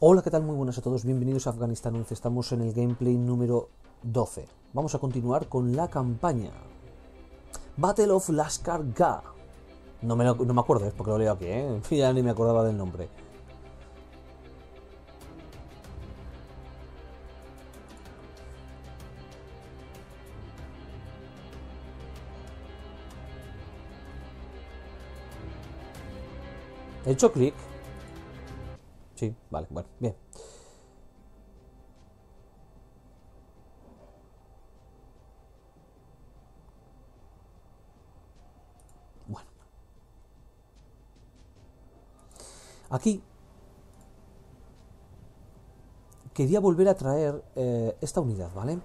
Hola, ¿qué tal? Muy buenas a todos, bienvenidos a Afghanistan '11, estamos en el gameplay número 12. Vamos a continuar con la campaña Battle of Lashkar Gah. No me acuerdo, es porque lo leo aquí, ya ni me acordaba del nombre. He hecho clic. Sí, vale, bueno, bien. Bueno. Aquí quería volver a traer esta unidad, ¿vale?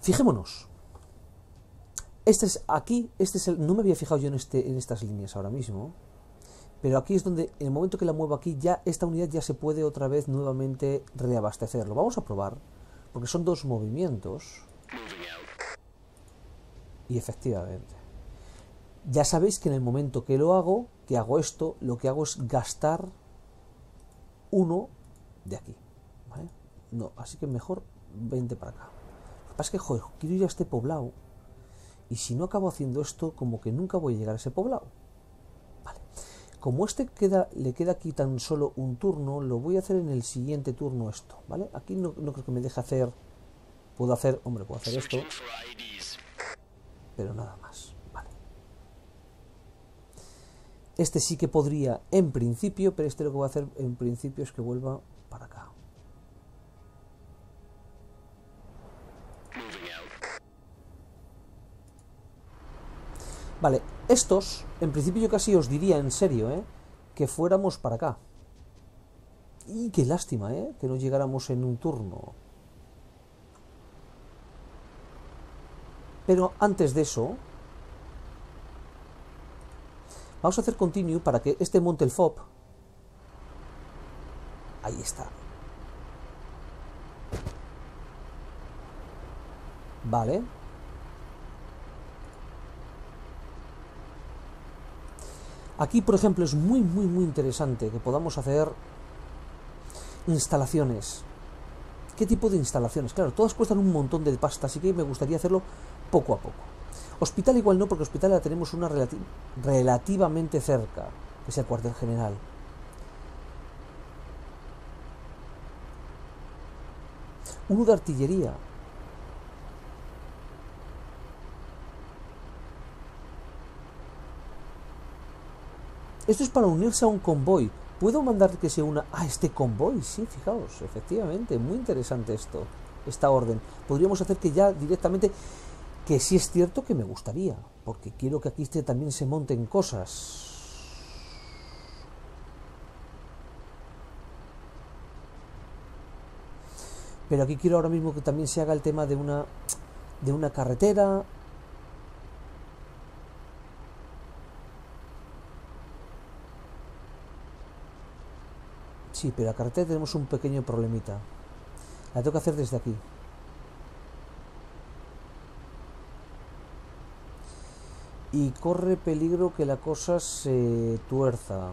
Fijémonos. Este es el... No me había fijado yo en estas líneas ahora mismo. Pero aquí es donde, en el momento que la muevo aquí, ya esta unidad ya se puede otra vez nuevamente reabastecer. Lo vamos a probar, porque son dos movimientos. Y efectivamente. Ya sabéis que en el momento que lo hago, que hago esto, lo que hago es gastar uno de aquí. ¿Vale? No, así que mejor 20 para acá. Lo que pasa es que, joder, quiero ir a este poblado. Y si no acabo haciendo esto, como que nunca voy a llegar a ese poblado. Como este le queda aquí tan solo un turno, lo voy a hacer en el siguiente turno esto, ¿vale? Aquí no creo que me deje hacer... Puedo hacer esto. Pero nada más, vale. Este sí que podría en principio, pero este lo que voy a hacer en principio es que vuelva para acá. Vale, estos, en principio yo casi os diría en serio, que fuéramos para acá. Y qué lástima, que no llegáramos en un turno. Pero antes de eso, vamos a hacer continue para que este monte el FOB. Ahí está. Vale. Aquí, por ejemplo, es muy interesante que podamos hacer instalaciones. ¿Qué tipo de instalaciones? Claro, todas cuestan un montón de pasta, así que me gustaría hacerlo poco a poco. Hospital igual no, porque hospital la tenemos una relativamente cerca, que es el cuartel general. Uno de artillería. Esto es para unirse a un convoy. ¿Puedo mandar que se una a este convoy? Sí, fijaos, efectivamente. Muy interesante esto, esta orden. Podríamos hacer que ya directamente... Que sí es cierto que me gustaría, porque quiero que aquí también se monten cosas. Pero aquí quiero ahora mismo que también se haga el tema de una carretera... Sí, pero la carretera tenemos un pequeño problemita. La tengo que hacer desde aquí. Y corre peligro que la cosa se tuerza.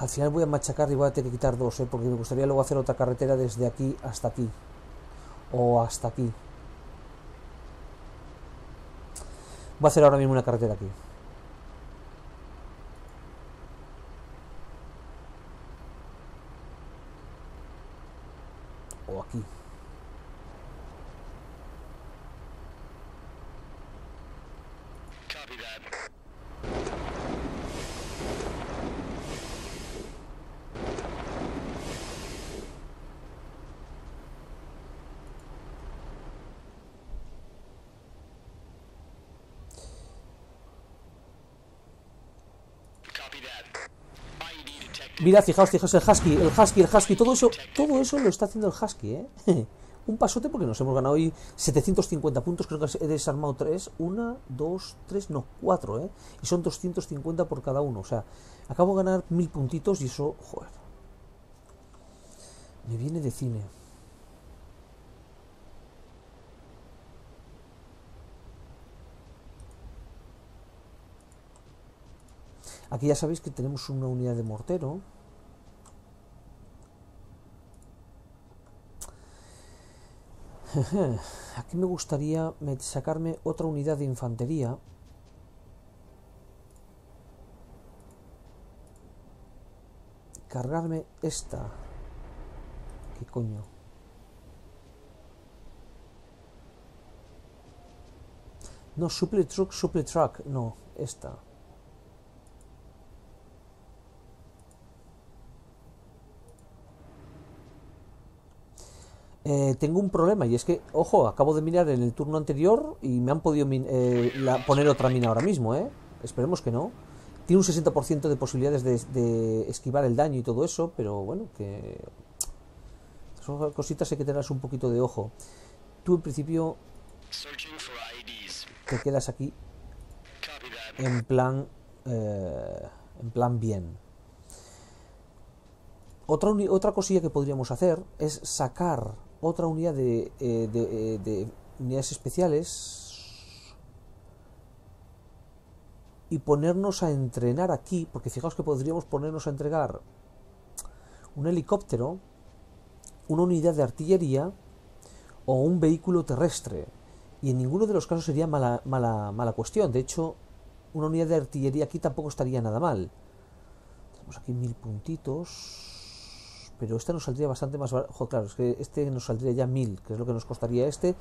Al final voy a machacar y voy a tener que quitar dos, porque me gustaría luego hacer otra carretera desde aquí hasta aquí. O hasta aquí. Voy a hacer ahora mismo una carretera aquí. O aquí. Mirad, fijaos, el Husky, todo eso lo está haciendo el Husky, Un pasote porque nos hemos ganado hoy 750 puntos, creo que he desarmado 3, 1, 2, 3, no, 4, Y son 250 por cada uno, o sea, acabo de ganar 1000 puntitos y eso, joder. Me viene de cine. Aquí ya sabéis que tenemos una unidad de mortero. Aquí me gustaría sacarme otra unidad de infantería. Cargarme esta. ¿Qué coño? No, supply truck, no, esta. Tengo un problema y es que, ojo, acabo de mirar en el turno anterior y me han podido poner otra mina ahora mismo, ¿eh? Esperemos que no. Tiene un 60% de posibilidades de esquivar el daño y todo eso, pero bueno, que... son cositas, hay que tenerlas un poquito de ojo. Tú, en principio, te quedas aquí en plan bien. Otra cosilla que podríamos hacer es sacar otra unidad de unidades especiales y ponernos a entrenar aquí, porque fijaos que podríamos ponernos a entregar un helicóptero, una unidad de artillería o un vehículo terrestre, y en ninguno de los casos sería mala cuestión. De hecho, una unidad de artillería aquí tampoco estaría nada mal. Tenemos aquí 1000 puntitos. Pero esta nos saldría bastante más barato. Ojo, claro, es que este nos saldría ya 1000, que es lo que nos costaría este.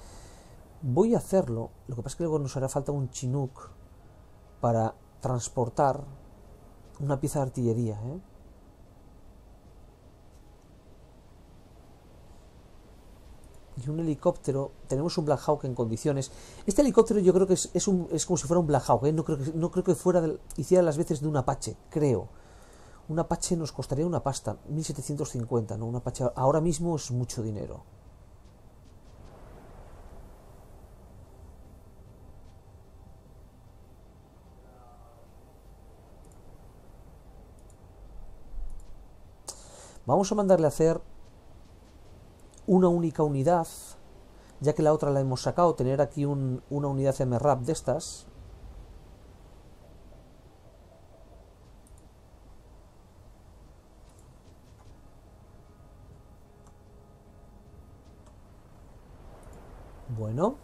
Voy a hacerlo. Lo que pasa es que luego nos hará falta un Chinook para transportar una pieza de artillería, ¿eh? Y un helicóptero. Tenemos un Black Hawk en condiciones. Este helicóptero yo creo que es como si fuera un Black Hawk, ¿eh? No creo que fuera hiciera las veces de un Apache, creo. Un Apache nos costaría una pasta, 1750, ¿no? Un Apache ahora mismo es mucho dinero. Vamos a mandarle a hacer una única unidad, ya que la otra la hemos sacado, tener aquí una unidad MRAP de estas. Bueno.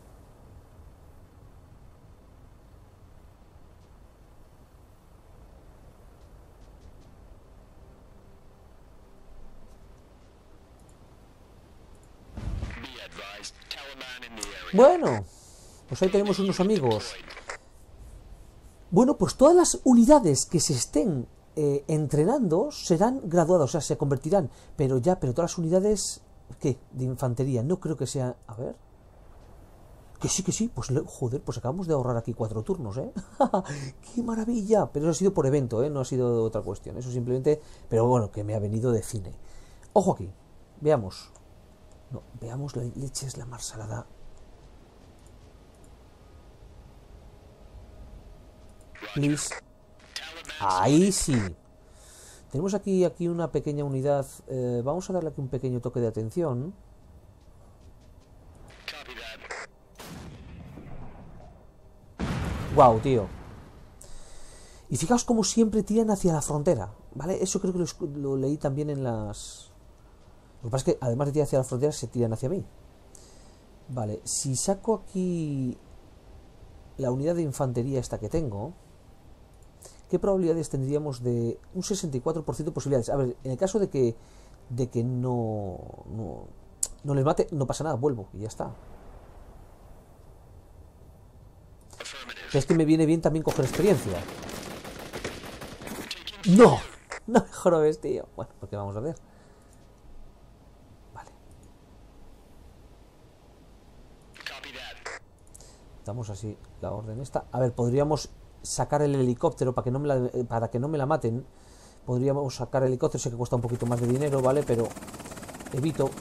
Bueno, pues ahí tenemos unos amigos. Bueno, pues todas las unidades que se estén entrenando serán graduadas, o sea, se convertirán. Pero todas las unidades, ¿qué? De infantería, no creo que sea... A ver... Que sí, pues joder, pues acabamos de ahorrar aquí 4 turnos, ¿eh? ¡Qué maravilla! Pero eso ha sido por evento, ¿eh? No ha sido otra cuestión, eso simplemente... Pero bueno, que me ha venido de cine. Ojo aquí, veamos. No, veamos, la leche es la mar salada. Please. Ahí sí. Tenemos aquí una pequeña unidad. Vamos a darle aquí un pequeño toque de atención. Wow, tío. Y fijaos como siempre tiran hacia la frontera, ¿vale? Eso creo que lo leí también en las... Lo que pasa es que además de tirar hacia la frontera, se tiran hacia mí. Vale, si saco aquí la unidad de infantería esta que tengo, ¿qué probabilidades tendríamos de un 64% de posibilidades? A ver, en el caso de que no les mate, no pasa nada, vuelvo y ya está. Es que me viene bien también coger experiencia. ¡No! No me jorobes, tío. Bueno, porque vamos a ver. Vale. Damos así la orden esta. A ver, podríamos sacar el helicóptero para que no me la maten. Podríamos sacar el helicóptero. Sé que cuesta un poquito más de dinero, ¿vale? Pero evito...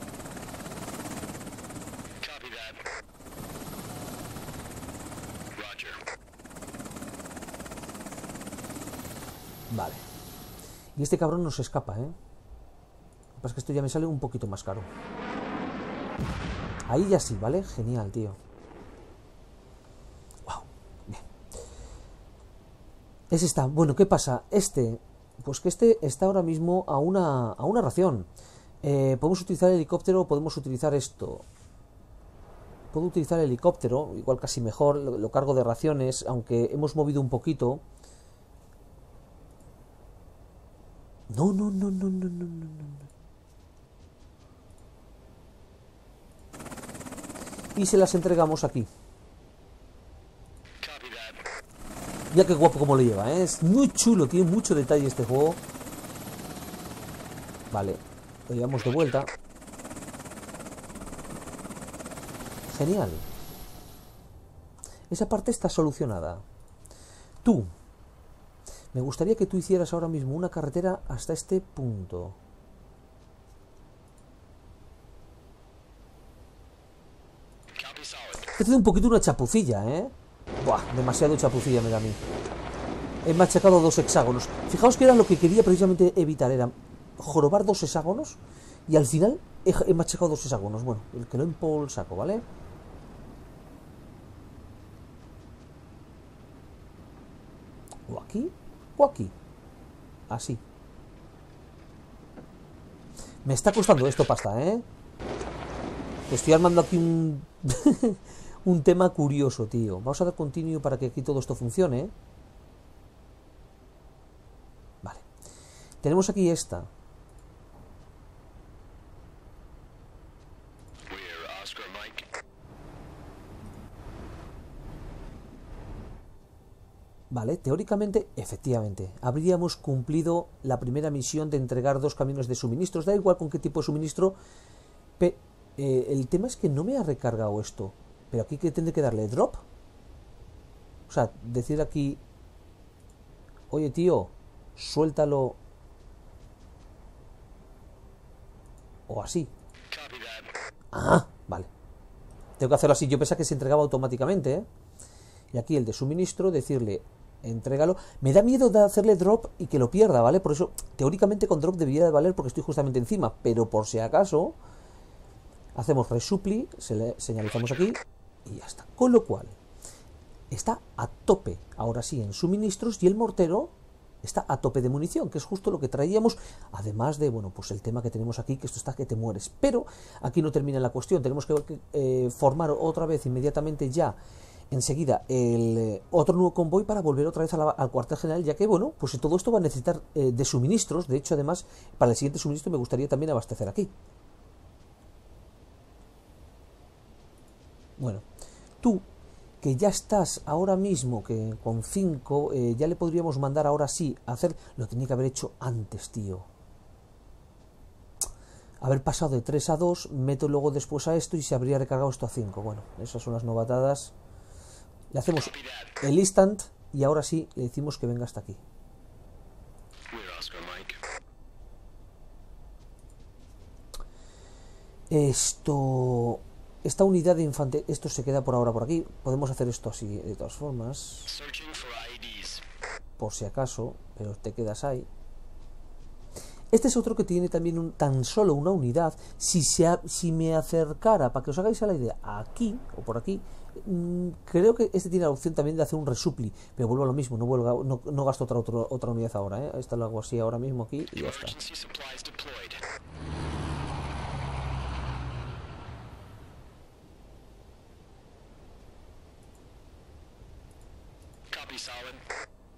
Vale. Y este cabrón no se escapa, ¿eh? Pero es que esto ya me sale un poquito más caro. Ahí ya sí, ¿vale? Genial, tío. Wow. Bien. Ese está. Bueno, ¿qué pasa? Este... Pues que este está ahora mismo a una ración. Podemos utilizar el helicóptero, podemos utilizar esto. Puedo utilizar el helicóptero, igual casi mejor, lo cargo de raciones, aunque hemos movido un poquito. No, no, no, no, no, no, no, no. Y se las entregamos aquí. Mira qué guapo como lo lleva, ¿eh? Es muy chulo, tiene mucho detalle este juego. Vale, lo llevamos de vuelta. Genial. Esa parte está solucionada. Tú. Me gustaría que tú hicieras ahora mismo una carretera hasta este punto. Esto es un poquito una chapucilla, ¿eh? Buah, demasiado chapucilla me da a mí. He machacado 2 hexágonos. Fijaos que era lo que quería precisamente evitar. Era jorobar 2 hexágonos. Y al final he machacado 2 hexágonos. Bueno, el que no empo el saco, ¿vale? O aquí, o aquí. Así. Me está costando esto pasta, ¿eh? Te estoy armando aquí un... un tema curioso, tío. Vamos a dar continuo para que aquí todo esto funcione. Vale. Tenemos aquí esta. Vale, teóricamente, efectivamente, habríamos cumplido la primera misión de entregar 2 camiones de suministros. Da igual con qué tipo de suministro. El tema es que no me ha recargado esto. Pero aquí que tendré que darle drop. O sea, decir aquí... Oye, tío, suéltalo. O así. Ah, vale. Tengo que hacerlo así. Yo pensaba que se entregaba automáticamente, ¿eh? Y aquí el de suministro, decirle... Entrégalo. Me da miedo de hacerle drop y que lo pierda, ¿vale? Por eso, teóricamente con drop debería de valer porque estoy justamente encima. Pero por si acaso... Hacemos resupli, se le señalizamos aquí... Y ya está. Con lo cual, está a tope, ahora sí, en suministros, y el mortero está a tope de munición, que es justo lo que traíamos, además de, bueno, pues el tema que tenemos aquí, que esto está que te mueres. Pero aquí no termina la cuestión, tenemos que formar otra vez, inmediatamente ya, enseguida, el otro nuevo convoy para volver otra vez al cuartel general, ya que, bueno, pues todo esto va a necesitar de suministros. De hecho, además, para el siguiente suministro me gustaría también abastecer aquí. Bueno, tú, que ya estás ahora mismo, que con 5, ya le podríamos mandar ahora sí a hacer... Lo tenía que haber hecho antes, tío. Haber pasado de 3 a 2, meto luego después a esto y se habría recargado esto a 5. Bueno, esas son las novatadas. Le hacemos el instant y ahora sí le decimos que venga hasta aquí. Esto... Esta unidad de infantería, esto se queda por ahora por aquí. Podemos hacer esto así de todas formas. Por si acaso, pero te quedas ahí. Este es otro que tiene también tan solo una unidad. Si me acercara, para que os hagáis a la idea, aquí o por aquí, creo que este tiene la opción también de hacer un resupli. Pero vuelvo a lo mismo, no gasto otra unidad ahora, ¿eh? Esta lo hago así ahora mismo aquí y ya está.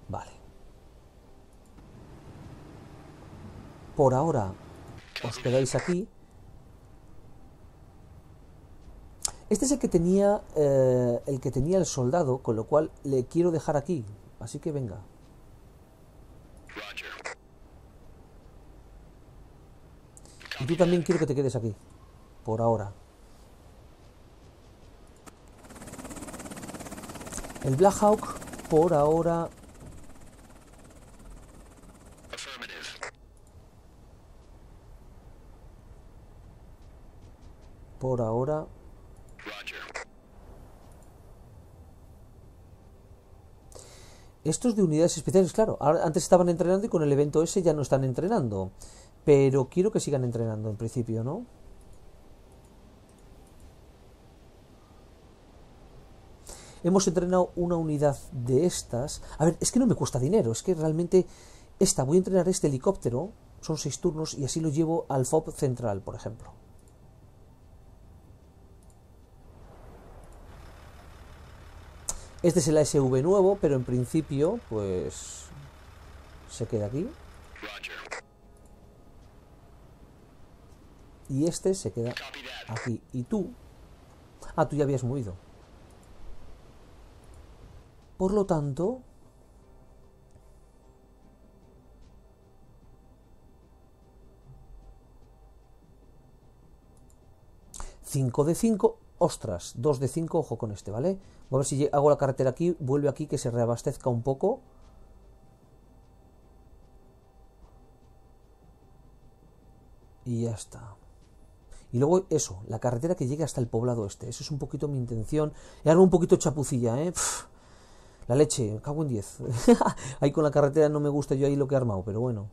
Vale. Por ahora os quedáis aquí. Este es el que tenía el soldado, con lo cual le quiero dejar aquí. Así que venga. Y tú también quiero que te quedes aquí. Por ahora. El Black Hawk por ahora... Por ahora... Estos de unidades especiales, claro. Antes estaban entrenando y con el evento ese ya no están entrenando. Pero quiero que sigan entrenando en principio, ¿no? Hemos entrenado una unidad de estas. A ver, es que no me cuesta dinero, es que realmente esta, voy a entrenar este helicóptero, son 6 turnos y así lo llevo al FOB central, por ejemplo. Este es el ASV nuevo, pero en principio, pues, se queda aquí. Y este se queda aquí. Y tú... Ah, tú ya habías movido. Por lo tanto... ¿5 de 5? Ostras, 2 de 5, ojo con este, ¿vale? Voy a ver si hago la carretera aquí, vuelve aquí, que se reabastezca un poco. Y ya está. Y luego eso, la carretera que llegue hasta el poblado este. Eso es un poquito mi intención. He armado un poquito chapucilla, ¿eh? Pff, la leche, cago en 10. Ahí con la carretera no me gusta yo ahí lo que he armado, pero bueno.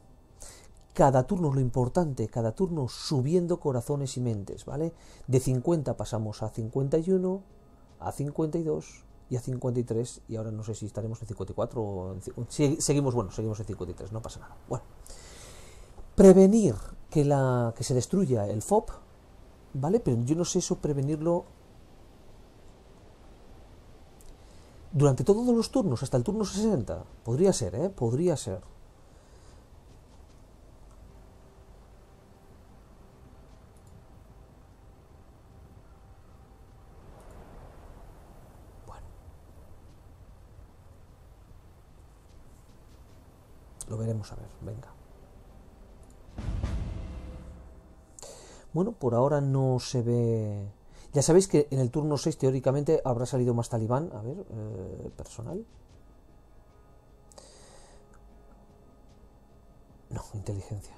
Cada turno es lo importante, cada turno subiendo corazones y mentes, ¿vale? De 50 pasamos a 51, a 52 y a 53, y ahora no sé si estaremos en 54 o en... Seguimos, bueno, seguimos en 53, no pasa nada. Bueno, prevenir que se destruya el FOB, ¿vale? Pero yo no sé eso, prevenirlo... Durante todos los turnos, hasta el turno 60, podría ser, ¿eh? Podría ser. Lo veremos, a ver, venga. Bueno, por ahora no se ve... Ya sabéis que en el turno 6 teóricamente habrá salido más talibán. A ver, personal. No, inteligencia.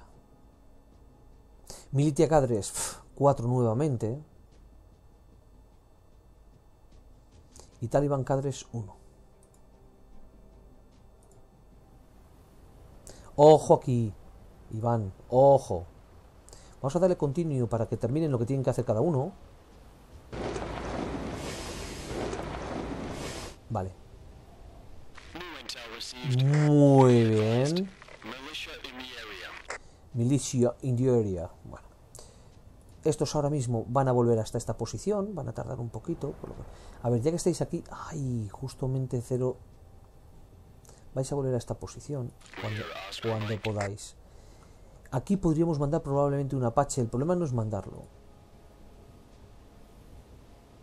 Militia Cadres, 4 nuevamente. Y Taliban Cadres, 1. Ojo aquí, Iván, ojo. Vamos a darle continuo para que terminen lo que tienen que hacer cada uno. Vale. Muy bien. Militia in the area. Bueno. Estos ahora mismo van a volver hasta esta posición. Van a tardar un poquito. Por lo que... A ver, ya que estáis aquí... Ay, justamente 0... Vais a volver a esta posición cuando podáis. Aquí podríamos mandar probablemente un Apache. El problema no es mandarlo.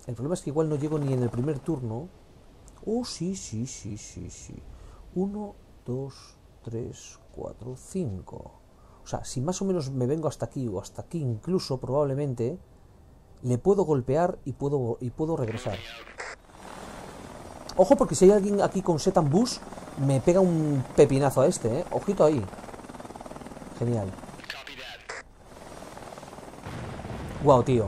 El problema es que igual no llego ni en el primer turno. Oh, sí, sí, sí, sí, sí. 1, 2, 3, 4, 5. O sea, si más o menos me vengo hasta aquí o hasta aquí incluso, probablemente, le puedo golpear y puedo regresar. Ojo, porque si hay alguien aquí con set and bus, me pega un pepinazo a este, ¿eh? Ojito ahí. Genial. Wow, tío.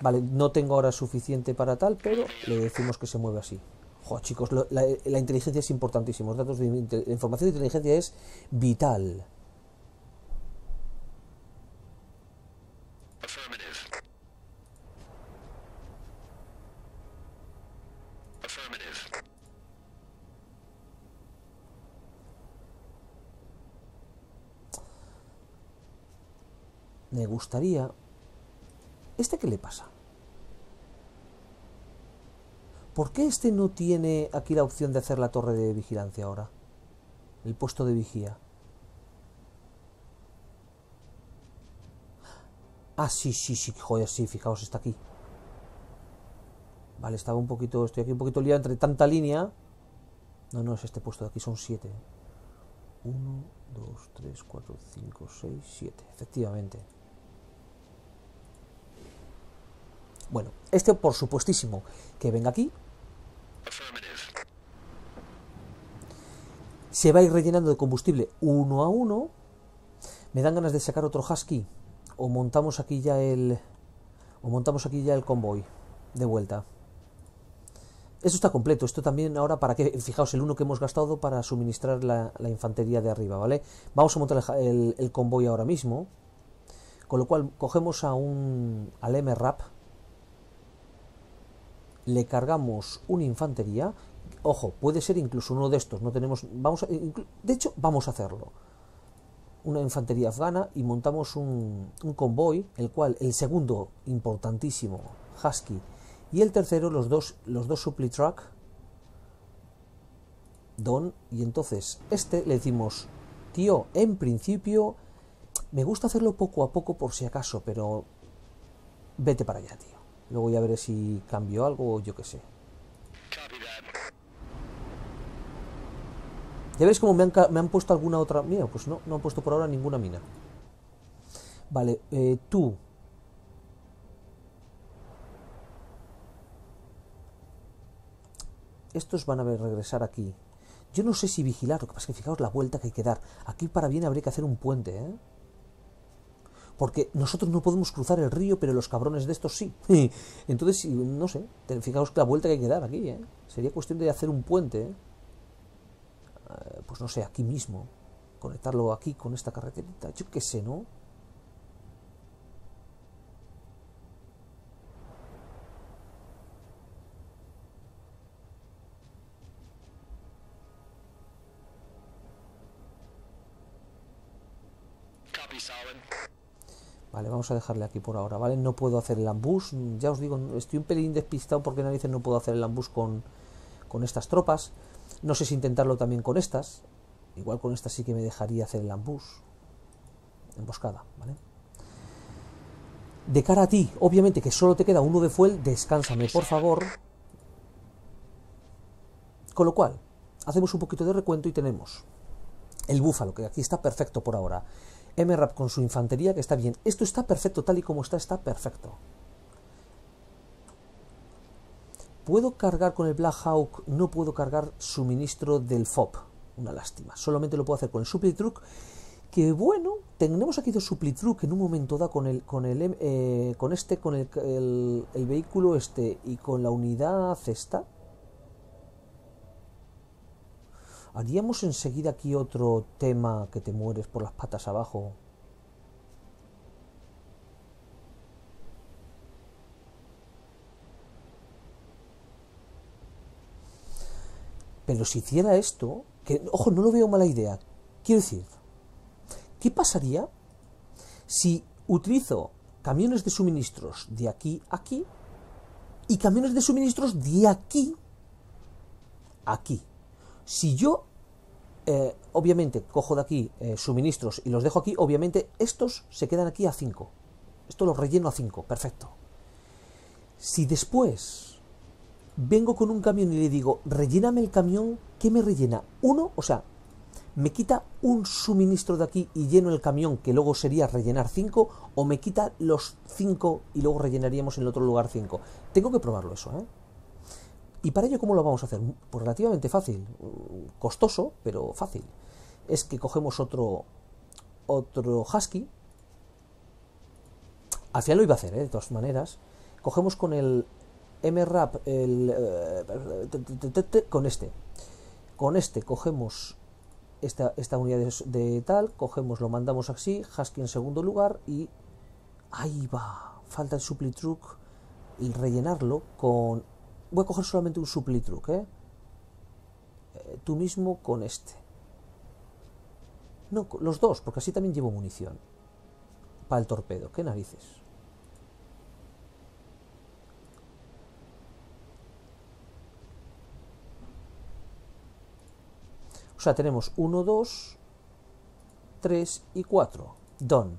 Vale, no tengo ahora suficiente para tal, pero le decimos que se mueve así. Jo, chicos, la inteligencia es importantísima. Los datos de información de inteligencia es vital. Me gustaría... ¿Este qué le pasa? ¿Por qué este no tiene aquí la opción de hacer la torre de vigilancia ahora? El puesto de vigía. Ah, sí, sí, sí, joder, sí, fijaos, está aquí. Vale, estaba un poquito... Estoy aquí un poquito liado entre tanta línea. No, no, es este puesto de aquí, son 7. 1, 2, 3, 4, 5, 6, 7. Efectivamente. Bueno, este por supuestísimo que venga aquí. Se va a ir rellenando de combustible uno a uno. Me dan ganas de sacar otro Husky. O montamos aquí ya el convoy de vuelta. Esto está completo, esto también ahora para que, fijaos, el 1 que hemos gastado para suministrar la infantería de arriba, ¿vale? Vamos a montar el convoy ahora mismo, con lo cual cogemos al MRAP, le cargamos una infantería, ojo, puede ser incluso uno de estos, no tenemos, de hecho vamos a hacerlo, una infantería afgana y montamos un convoy, el cual, el segundo, importantísimo, Husky, y el tercero, los dos supply truck, Don, y entonces este le decimos, tío, en principio, me gusta hacerlo poco a poco por si acaso, pero vete para allá, tío. Luego ya veré si cambio algo o yo qué sé. Ya veis como me han puesto alguna otra... Mira, pues no han puesto por ahora ninguna mina. Vale, tú... Estos van a regresar aquí. Yo no sé si vigilar, lo que pasa es que fijaos la vuelta que hay que dar. Aquí para bien habría que hacer un puente, ¿eh? Porque nosotros no podemos cruzar el río, pero los cabrones de estos sí. Entonces, no sé, fijaos la vuelta que hay que dar aquí, ¿eh? Sería cuestión de hacer un puente, ¿eh? Pues no sé, aquí mismo. Conectarlo aquí con esta carreterita. Yo qué sé, ¿no? Vale, vamos a dejarle aquí por ahora, ¿vale? No puedo hacer el ambush, ya os digo, estoy un pelín despistado porque narices no puedo hacer el ambush con estas tropas. No sé si intentarlo también con estas, igual con estas sí que me dejaría hacer el ambush, emboscada, ¿vale? De cara a ti, obviamente que solo te queda uno de fuel, descánsame por favor. Con lo cual, hacemos un poquito de recuento y tenemos el búfalo, que aquí está perfecto por ahora. MRAP con su infantería, que está bien. Esto está perfecto, tal y como está perfecto. ¿Puedo cargar con el Black Hawk? No puedo cargar suministro del FOB. Una lástima. Solamente lo puedo hacer con el Supply Truck. Que bueno, tenemos aquí dos Supply Truck que en un momento da con el vehículo este y con la unidad esta. Haríamos enseguida aquí otro tema que te mueres por las patas abajo. Pero si hiciera esto, que ojo, no lo veo mala idea. Quiero decir, ¿qué pasaría si utilizo camiones de suministros de aquí a aquí y camiones de suministros de aquí a aquí? Si yo, obviamente, cojo de aquí suministros y los dejo aquí, obviamente estos se quedan aquí a 5. Esto los relleno a 5, perfecto. Si después vengo con un camión y le digo, relléname el camión, ¿qué me rellena? Uno, o sea, me quita un suministro de aquí y lleno el camión, que luego sería rellenar 5, o me quita los 5 y luego rellenaríamos en el otro lugar 5. Tengo que probarlo eso, ¿eh? ¿Y para ello cómo lo vamos a hacer? Pues relativamente fácil, costoso, pero fácil. Es que cogemos otro Husky. Al final lo iba a hacer, ¿eh? De todas maneras. Cogemos con el MRAP, con este cogemos esta unidad de tal, cogemos, lo mandamos así, Husky en segundo lugar y ahí va, falta el Supply Truck y rellenarlo con... Voy a coger solamente un Supply Truck, ¿eh? Tú mismo con este. No, los dos, porque así también llevo munición. Para el torpedo, qué narices. O sea, tenemos 1, 2, 3 y 4. Done.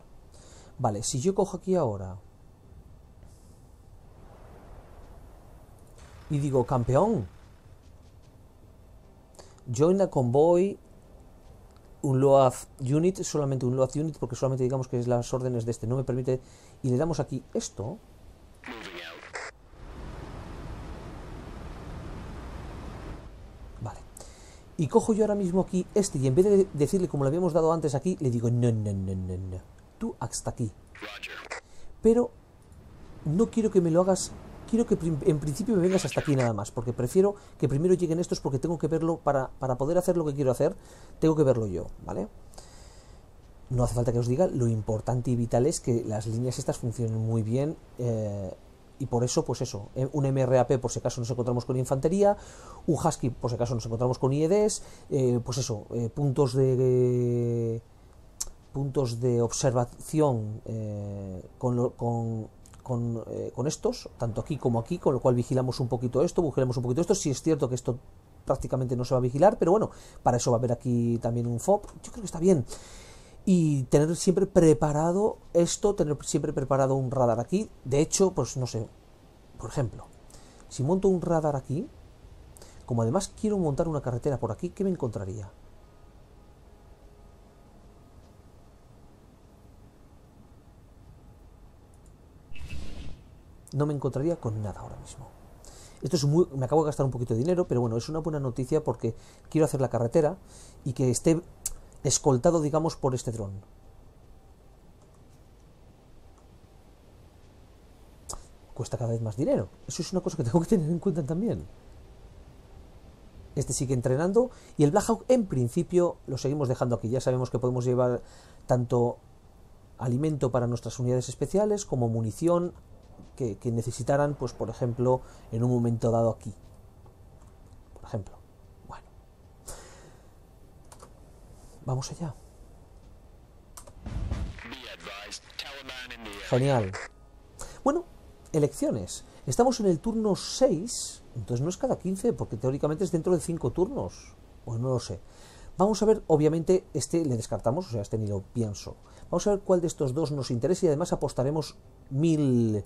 Vale, si yo cojo aquí ahora... Y digo, campeón, join a convoy, un load unit, solamente un load unit, porque solamente digamos que es las órdenes de este, no me permite, y le damos aquí esto. Vale. Y cojo yo ahora mismo aquí este, y en vez de decirle como le habíamos dado antes aquí, le digo, no, tú hasta aquí. Pero no quiero que me lo hagas quiero que en principio me vengas hasta aquí nada más, porque prefiero que primero lleguen estos, porque tengo que verlo para poder hacer lo que quiero hacer, tengo que verlo yo, ¿vale? No hace falta que os diga, lo importante y vital es que las líneas estas funcionen muy bien, y por eso, pues eso, un MRAP por si acaso nos encontramos con infantería, un Husky por si acaso nos encontramos con IEDs, pues eso, puntos de observación con estos, tanto aquí como aquí, con lo cual vigilamos un poquito esto, sí es cierto que esto prácticamente no se va a vigilar, pero bueno, para eso va a haber aquí también un FOB, yo creo que está bien. Y tener siempre preparado esto, tener siempre preparado un radar aquí. De hecho, pues no sé, por ejemplo, si monto un radar aquí, como además quiero montar una carretera por aquí, ¿qué me encontraría? No me encontraría con nada ahora mismo. Esto es muy, me acabo de gastar un poquito de dinero, pero bueno, es una buena noticia porque quiero hacer la carretera y que esté escoltado, digamos, por este dron. Cuesta cada vez más dinero. Eso es una cosa que tengo que tener en cuenta también. Este sigue entrenando. Y el Black Hawk, en principio, lo seguimos dejando aquí. Ya sabemos que podemos llevar tanto alimento para nuestras unidades especiales como munición que necesitaran, pues, por ejemplo, en un momento dado aquí. Por ejemplo. Vamos allá. Genial. Bueno, elecciones. Estamos en el turno 6. Entonces no es cada 15, porque teóricamente es dentro de 5 turnos. Pues no lo sé. Vamos a ver, obviamente, este le descartamos. O sea, este ni lo pienso. Vamos a ver cuál de estos dos nos interesa. Y además apostaremos 1000...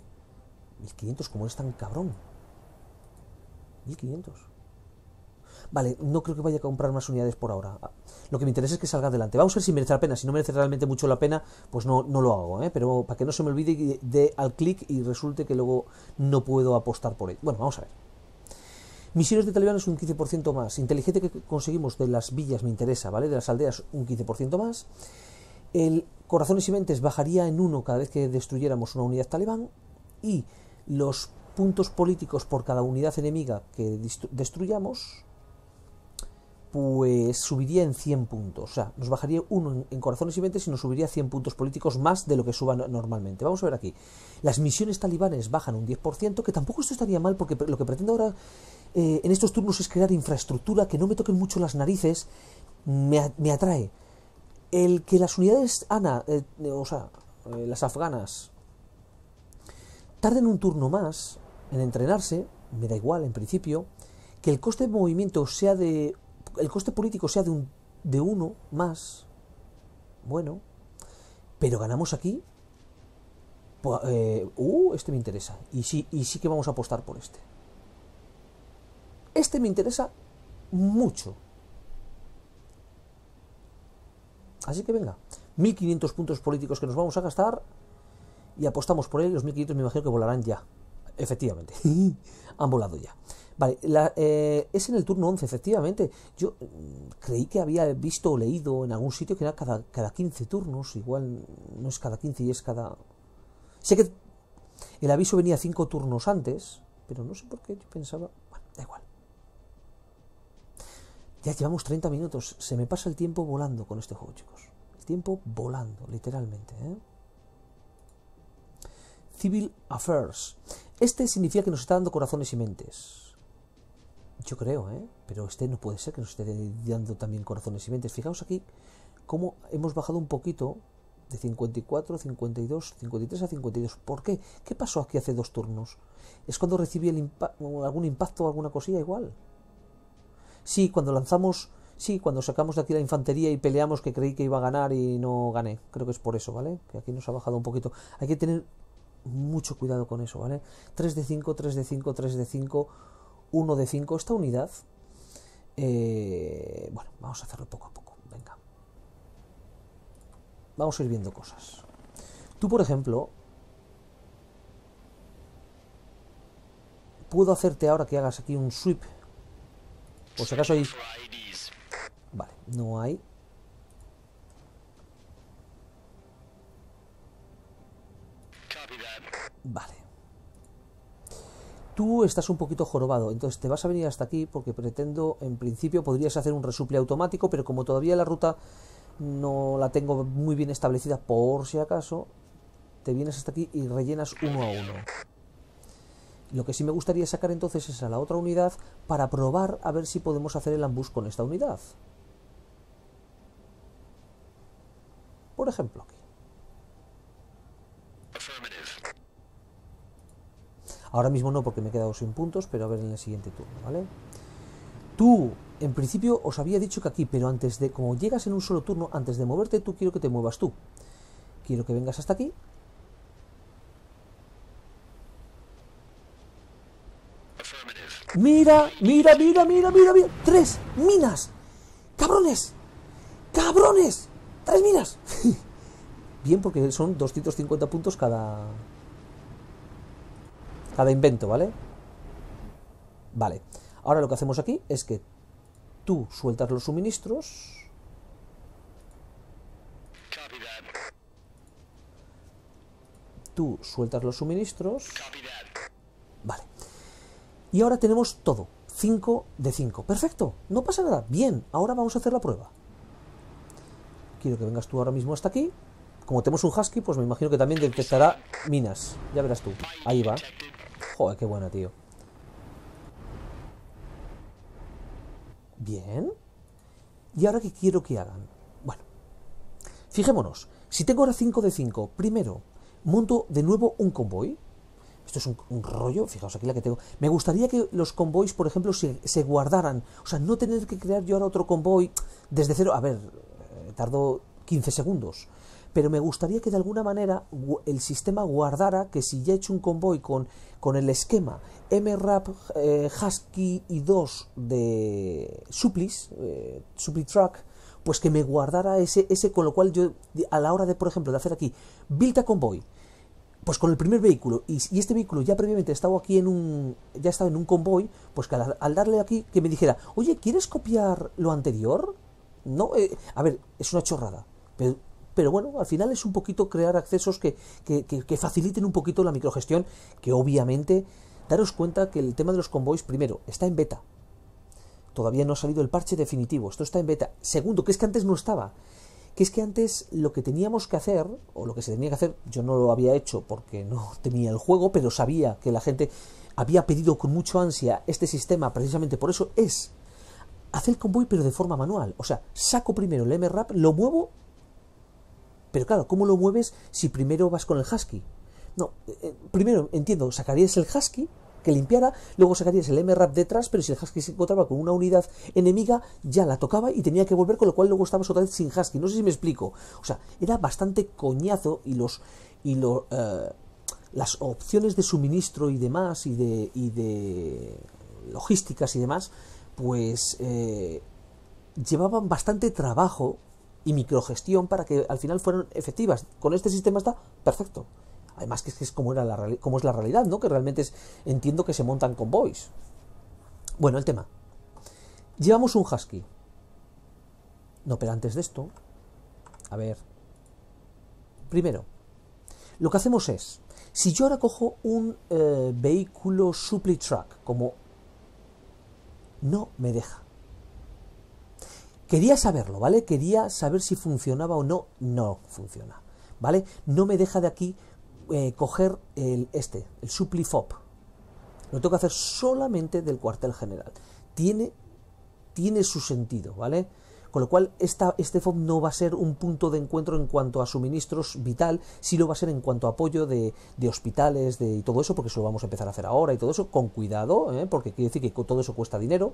1500, como es tan cabrón. 1500. Vale, no creo que vaya a comprar más unidades por ahora. Lo que me interesa es que salga adelante. Vamos a ver si merece la pena. Si no merece realmente mucho la pena, pues no lo hago, ¿eh? Pero para que no se me olvide y dé al clic y resulte que luego no puedo apostar por él. Bueno, vamos a ver. Misiones de Taliban es un 15% más. Inteligente que conseguimos de las villas me interesa, ¿vale? De las aldeas un 15% más. El corazones y mentes bajaría en 1 cada vez que destruyéramos una unidad talibán. Y los puntos políticos por cada unidad enemiga que destruyamos, pues subiría en 100 puntos. O sea, nos bajaría 1 en corazones y mentes y nos subiría 100 puntos políticos más de lo que suban normalmente. Vamos a ver aquí. Las misiones talibanes bajan un 10%, que tampoco esto estaría mal, porque lo que pretendo ahora en estos turnos es crear infraestructura, que no me toquen mucho las narices, me atrae. El que las unidades ANA, las afganas, tarden un turno más en entrenarse, me da igual en principio. Que el coste de movimiento sea de... el coste político sea de 1 más, bueno, pero ganamos aquí, pues, este me interesa, y sí que vamos a apostar por este. Este me interesa mucho, así que venga, 1500 puntos políticos que nos vamos a gastar, y apostamos por él. Los 1500 me imagino que volarán ya, efectivamente, han volado ya. Vale, es en el turno 11, efectivamente. Yo creí que había visto o leído en algún sitio que era cada 15 turnos. Igual no es cada 15 y es cada... Sé que el aviso venía 5 turnos antes, pero no sé por qué yo pensaba... Bueno, da igual. Ya llevamos 30 minutos. Se me pasa el tiempo volando con este juego, chicos. El tiempo volando, literalmente, ¿eh? Civil Affairs. Este significa que nos está dando corazones y mentes. Yo creo, ¿eh? Pero este no puede ser que nos esté dando también corazones y mentes. Fijaos aquí cómo hemos bajado un poquito de 54, 52, 53 a 52. ¿Por qué? ¿Qué pasó aquí hace 2 turnos? ¿Es cuando recibí algún impacto o alguna cosilla igual? Sí, cuando lanzamos... Sí, cuando sacamos de aquí la infantería y peleamos, que creí que iba a ganar y no gané. Creo que es por eso, ¿vale? Que aquí nos ha bajado un poquito. Hay que tener mucho cuidado con eso, ¿vale? 3 de 5, 3 de 5, 3 de 5... 1 de 5, esta unidad, bueno, vamos a hacerlo poco a poco, venga, vamos a ir viendo cosas. Tú, por ejemplo, puedo hacerte ahora que hagas aquí un sweep, por si acaso hay... Vale, no hay. Vale. tú estás un poquito jorobado, entonces te vas a venir hasta aquí porque pretendo, en principio, podrías hacer un resuple automático, pero como todavía la ruta no la tengo muy bien establecida, por si acaso, te vienes hasta aquí y rellenas uno a uno. Lo que sí me gustaría sacar entonces es a la otra unidad para probar a ver si podemos hacer el ambush con esta unidad. Por ejemplo, aquí. Ahora mismo no, porque me he quedado sin puntos, pero a ver en el siguiente turno, ¿vale? Tú, en principio, os había dicho que aquí, pero antes de, como llegas en un solo turno, antes de moverte, tú quiero que te muevas tú. Quiero que vengas hasta aquí. Mira, mira, mira, mira, mira, mira. ¡Tres minas! ¡Cabrones! ¡Cabrones! ¡Tres minas! Bien, porque son 250 puntos cada invento, ¿vale? Vale. Ahora lo que hacemos aquí es que tú sueltas los suministros. Tú sueltas los suministros. Vale. Y ahora tenemos todo. 5 de 5. Perfecto. No pasa nada. Bien. Ahora vamos a hacer la prueba. Quiero que vengas tú ahora mismo hasta aquí. Como tenemos un Husky, pues me imagino que también detectará minas. Ya verás tú. Ahí va. Joder, qué buena, tío. Bien. ¿Y ahora qué quiero que hagan? Bueno. Fijémonos. Si tengo ahora 5 de 5, primero, monto de nuevo un convoy. Esto es un rollo. Fijaos aquí la que tengo. Me gustaría que los convoys, por ejemplo, se guardaran. O sea, no tener que crear yo ahora otro convoy desde cero. A ver, tardo 15 segundos. Pero me gustaría que de alguna manera el sistema guardara que si ya he hecho un convoy con el esquema MRAP Husky y 2 de suplis, supply truck, pues que me guardara ese, con lo cual yo a la hora de, por ejemplo, de hacer aquí build a convoy, pues con el primer vehículo, y este vehículo ya previamente estaba aquí ya estaba en un convoy, pues que al darle aquí que me dijera, oye, ¿quieres copiar lo anterior? No, a ver, es una chorrada, pero bueno, al final es un poquito crear accesos que faciliten un poquito la microgestión, que obviamente, daros cuenta que el tema de los convoys, primero, está en beta. Todavía no ha salido el parche definitivo, esto está en beta. Segundo, que es que antes no estaba. Que es que antes lo que teníamos que hacer, o lo que se tenía que hacer, yo no lo había hecho porque no tenía el juego, pero sabía que la gente había pedido con mucho ansia este sistema, precisamente por eso, es hacer el convoy pero de forma manual. O sea, saco primero el MRAP, lo muevo. Pero claro, ¿cómo lo mueves si primero vas con el Husky? No, primero, entiendo, sacarías el Husky, que limpiara, luego sacarías el MRAP detrás, pero si el Husky se encontraba con una unidad enemiga, ya la tocaba y tenía que volver, con lo cual luego estabas otra vez sin Husky. No sé si me explico. O sea, era bastante coñazo las opciones de suministro y demás, y de logísticas y demás, pues llevaban bastante trabajo y microgestión para que al final fueran efectivas. Con este sistema está perfecto. Además que es como es la realidad, ¿no? Que realmente entiendo que se montan convoys. Bueno, el tema. Llevamos un Husky. No, pero antes de esto, a ver. Primero, lo que hacemos es, si yo ahora cojo un vehículo supply truck, como no me deja. Quería saberlo, ¿vale? Quería saber si funcionaba o no. No funciona, ¿vale? No me deja de aquí coger el supply FOB. Lo tengo que hacer solamente del cuartel general. Tiene su sentido, ¿vale? Con lo cual, este FOB no va a ser un punto de encuentro en cuanto a suministros vital, sí lo va a ser en cuanto a apoyo de hospitales y todo eso, porque eso lo vamos a empezar a hacer ahora y todo eso, con cuidado, ¿eh? Porque quiere decir que todo eso cuesta dinero.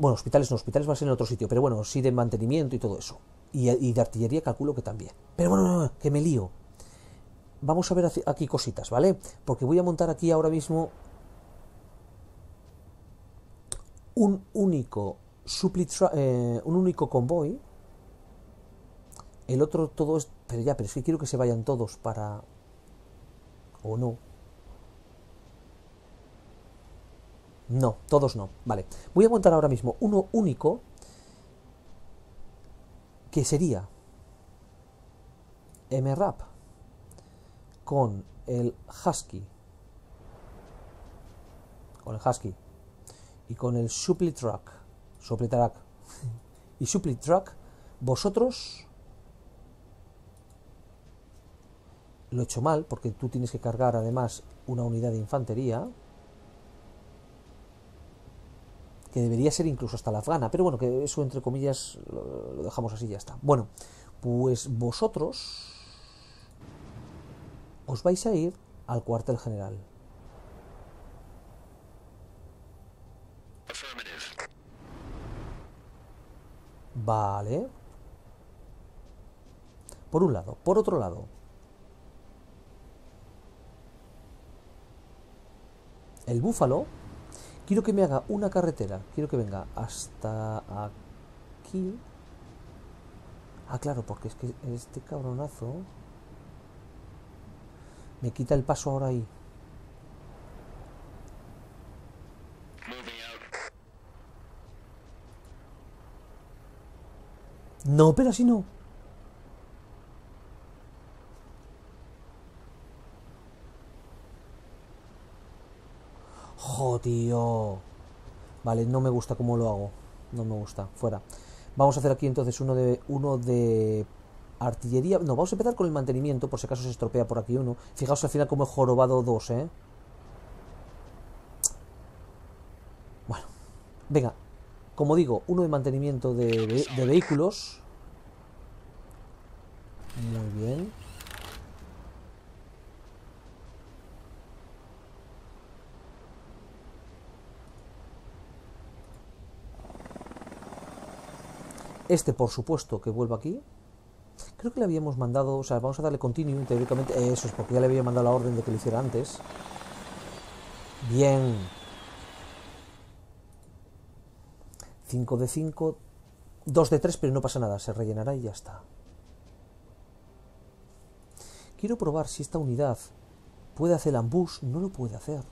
Bueno, hospitales va a ser en otro sitio, pero bueno, sí de mantenimiento y todo eso. Y de artillería calculo que también. Pero bueno, no, que me lío. Vamos a ver aquí cositas, ¿vale? Porque voy a montar aquí ahora mismo un único convoy. El otro todo es... Pero es que quiero que se vayan todos para... ¿O no? No, todos no. Vale, voy a montar ahora mismo uno único, que sería MRAP con el Husky con el Husky y con el Supply Truck y Supply Truck, vosotros lo he hecho mal, porque tú tienes que cargar además una unidad de infantería que debería ser incluso hasta la afgana, pero bueno, que eso entre comillas lo dejamos así y ya está. Bueno, pues vosotros os vais a ir al cuartel general. Vale. Por un lado. Por otro lado, el búfalo, quiero que me haga una carretera. Quiero que venga hasta aquí. Ah, claro, porque es que este cabronazo me quita el paso ahora ahí. No, pero así no. Tío, vale, no me gusta cómo lo hago, no me gusta, fuera. Vamos a hacer aquí entonces uno de artillería. No, vamos a empezar con el mantenimiento, por si acaso se estropea por aquí uno. Fijaos al final como he jorobado dos, Bueno, venga, como digo, uno de mantenimiento de vehículos. Muy bien. Este, por supuesto, que vuelva aquí. Creo que le habíamos mandado... O sea, vamos a darle continuum, teóricamente. Eso es, porque ya le había mandado la orden de que lo hiciera antes. Bien. 5 de 5. 2 de 3, pero no pasa nada. Se rellenará y ya está. Quiero probar si esta unidad puede hacer el ambush. No lo puede hacer.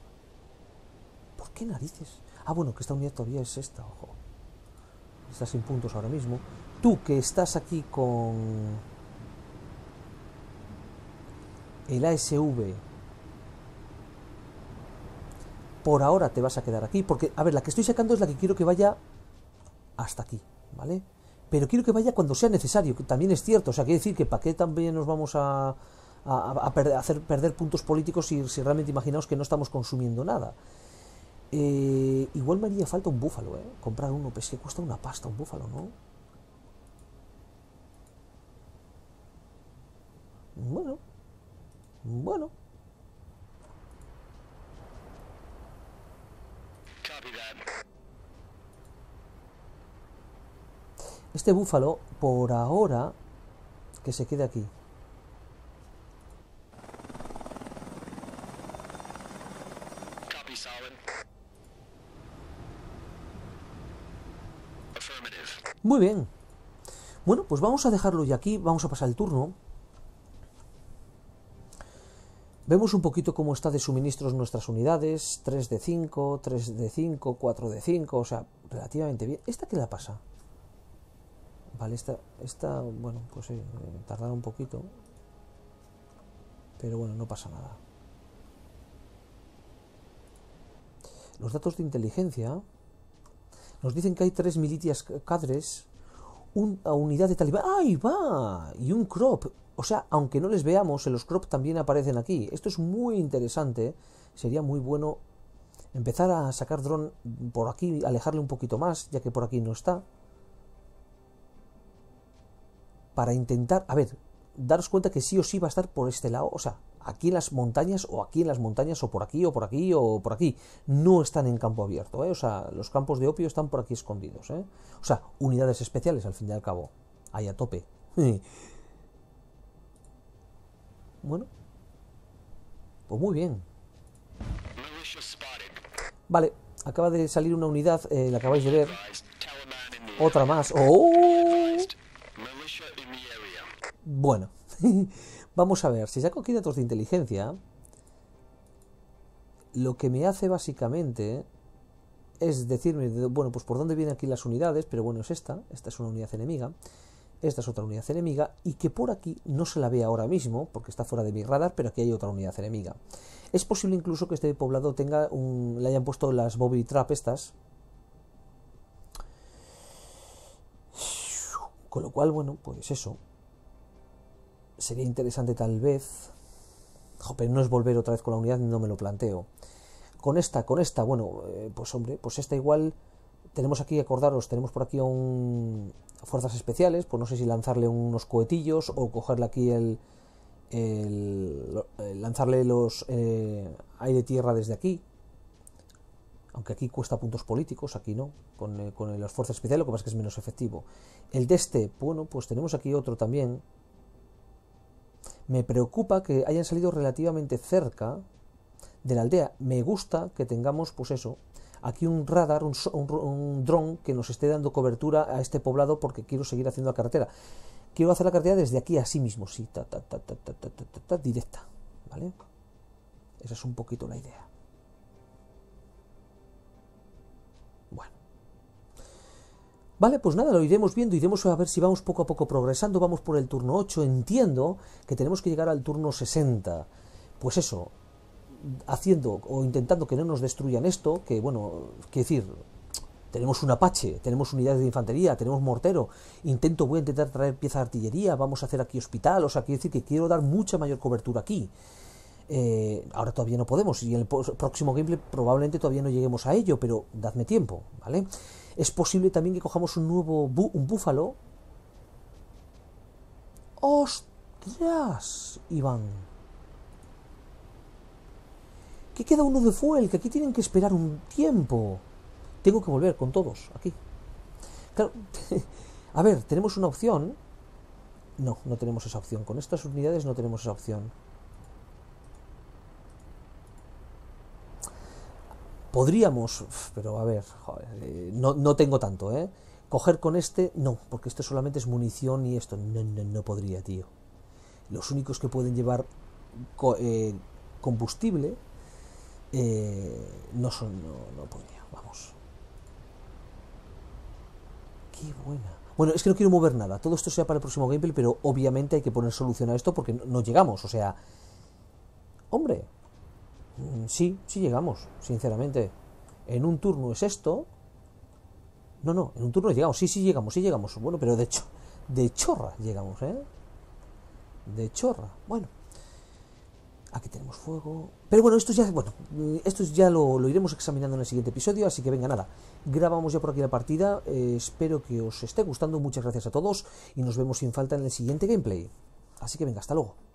¿Por qué narices? Ah, bueno, que esta unidad todavía es esta, ojo. Estás sin puntos ahora mismo. Tú que estás aquí con el ASV, por ahora te vas a quedar aquí, porque, a ver, la que estoy sacando es la que quiero que vaya hasta aquí, ¿vale? Pero quiero que vaya cuando sea necesario, que también es cierto. O sea, quiere decir que para qué también nos vamos a hacer perder puntos políticos si realmente imaginaos que no estamos consumiendo nada. Igual me haría falta un búfalo, comprar uno, pues que cuesta una pasta un búfalo, ¿no? Bueno, bueno. Este búfalo, por ahora, que se quede aquí. Muy bien. Bueno, pues vamos a dejarlo ya aquí. Vamos a pasar el turno. Vemos un poquito cómo está de suministros nuestras unidades. 3 de 5, 3 de 5, 4 de 5. O sea, relativamente bien. ¿Esta qué la pasa? Vale, esta bueno, pues sí, tardará un poquito. Pero bueno, no pasa nada. Los datos de inteligencia... Nos dicen que hay 3 militias cadres, una unidad de Taliban. ¡Ahí va! Y un crop. O sea, aunque no les veamos, en los crop también aparecen aquí. Esto es muy interesante. Sería muy bueno empezar a sacar dron por aquí, alejarle un poquito más, ya que por aquí no está. Para intentar... A ver, daros cuenta que sí o sí va a estar por este lado. O sea, aquí en las montañas, o aquí en las montañas, o por aquí, o por aquí, o por aquí. No están en campo abierto, O sea, los campos de opio están por aquí escondidos, O sea, unidades especiales, al fin y al cabo. Ahí a tope. Bueno. Pues muy bien. Vale, acaba de salir una unidad, la acabáis de ver. Otra más. ¡Oh! Bueno. Vamos a ver, si saco aquí datos de inteligencia, lo que me hace básicamente es decirme, bueno, pues por dónde vienen aquí las unidades, pero bueno, es esta es una unidad enemiga. esta es otra unidad enemiga, y que por aquí no se la ve ahora mismo, porque está fuera de mi radar, pero aquí hay otra unidad enemiga. Es posible incluso que este poblado tenga le hayan puesto las booby trap estas. Con lo cual, bueno, pues eso. Sería interesante tal vez. Pero no es volver otra vez con la unidad, no me lo planteo. Con esta, bueno, pues hombre, pues esta igual. Tenemos aquí, acordaros, tenemos por aquí fuerzas especiales, pues no sé si lanzarle unos cohetillos o cogerle aquí lanzarle los aire-tierra desde aquí. Aunque aquí cuesta puntos políticos, aquí no, con las fuerzas especiales, lo que pasa es que es menos efectivo. El de este, bueno, pues tenemos aquí otro también. Me preocupa que hayan salido relativamente cerca de la aldea. Me gusta que tengamos, pues eso, aquí un radar, un dron que nos esté dando cobertura a este poblado, porque quiero seguir haciendo la carretera. Quiero hacer la carretera desde aquí así mismo, sí, ta, directa, ¿vale? Esa es un poquito la idea. Bueno. Vale, pues nada, lo iremos viendo, iremos a ver si vamos poco a poco progresando. Vamos por el turno 8, entiendo que tenemos que llegar al turno 60. Pues eso, haciendo o intentando que no nos destruyan esto, que bueno, quiero decir, tenemos un Apache, tenemos unidades de infantería, tenemos mortero, voy a intentar traer piezas de artillería, vamos a hacer aquí hospital, o sea, quiero decir que quiero dar mucha mayor cobertura aquí. Ahora todavía no podemos, y en el próximo gameplay probablemente todavía no lleguemos a ello, pero dadme tiempo, ¿vale? Es posible también que cojamos un búfalo. ¡Ostras, Iván! Que queda uno de fuel, que aquí tienen que esperar un tiempo. Tengo que volver con todos, aquí. Claro, a ver, tenemos una opción. No, no tenemos esa opción. Con estas unidades no tenemos esa opción. Podríamos, pero a ver, joder, no tengo tanto, ¿eh? Coger con este, no, porque esto solamente es munición y esto. No podría, tío. Los únicos que pueden llevar combustible... no podría, vamos. Qué buena. Bueno, es que no quiero mover nada. Todo esto sea para el próximo gameplay, pero obviamente hay que poner solución a esto porque no llegamos. O sea, hombre, sí llegamos, sinceramente. En un turno es esto. No, en un turno llegamos. Sí llegamos. Bueno, pero de chorra llegamos, ¿eh? De chorra. Bueno. Aquí tenemos fuego. Pero bueno, esto ya lo iremos examinando en el siguiente episodio. Así que venga, nada. Grabamos ya por aquí la partida. Espero que os esté gustando. Muchas gracias a todos. Y nos vemos sin falta en el siguiente gameplay. Así que venga, hasta luego.